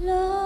Lord.